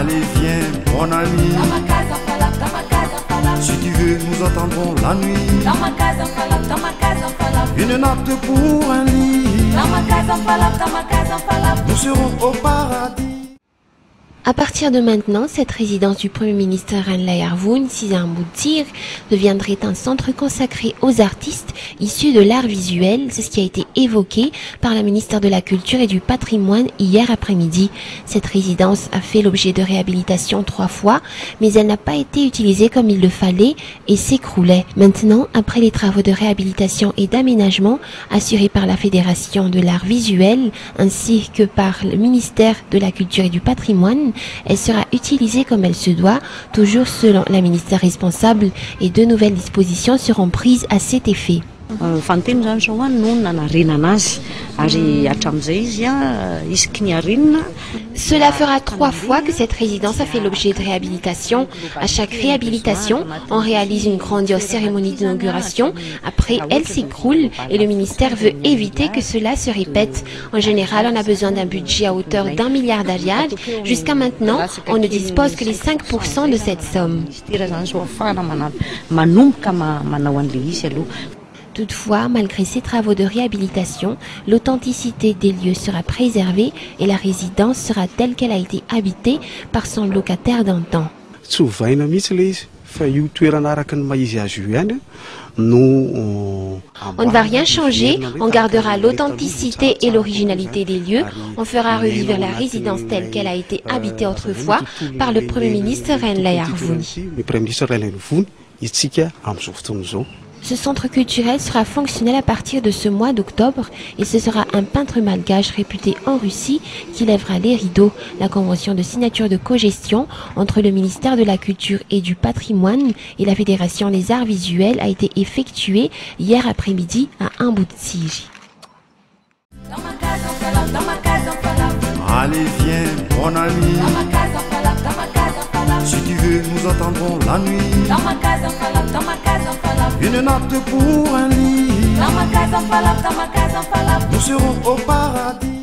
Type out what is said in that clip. Allez, viens, mon ami. Si tu veux, nous attendrons la nuit. Une natte pour un lit. Nous serons au paradis. À partir de maintenant, cette résidence du Premier ministre Rainilaiarivony, située à Amboditsiry, deviendrait un centre consacré aux artistes issus de l'art visuel. C'est ce qui a été évoqué par la ministre de la Culture et du Patrimoine hier après-midi. Cette résidence a fait l'objet de réhabilitation 3 fois, mais elle n'a pas été utilisée comme il le fallait et s'écroulait. Maintenant, après les travaux de réhabilitation et d'aménagement assurés par la Fédération de l'art visuel ainsi que par le ministère de la Culture et du Patrimoine, elle sera utilisée comme elle se doit, toujours selon la ministère responsable, et de nouvelles dispositions seront prises à cet effet. Cela fera 3 fois que cette résidence a fait l'objet de réhabilitation. À chaque réhabilitation, on réalise une grandiose cérémonie d'inauguration. Après, elle s'écroule et le ministère veut éviter que cela se répète. En général, on a besoin d'un budget à hauteur d'1 milliard d'ariades. Jusqu'à maintenant, on ne dispose que les 5% de cette somme. Toutefois, malgré ces travaux de réhabilitation, l'authenticité des lieux sera préservée et la résidence sera telle qu'elle a été habitée par son locataire d'antan. On ne va rien changer, on gardera l'authenticité et l'originalité des lieux, on fera revivre la résidence telle qu'elle a été habitée autrefois par le Premier ministre Rainilaiarivony. Ce centre culturel sera fonctionnel à partir de ce mois d'octobre et ce sera un peintre malgache réputé en Russie qui lèvera les rideaux. La convention de signature de cogestion entre le ministère de la Culture et du Patrimoine et la Fédération des Arts Visuels a été effectuée hier après-midi à Amboditsiry. Allez, viens, mon ami. Si tu veux, nous attendrons la nuit. Une natte pour un lit. Nous serons au paradis.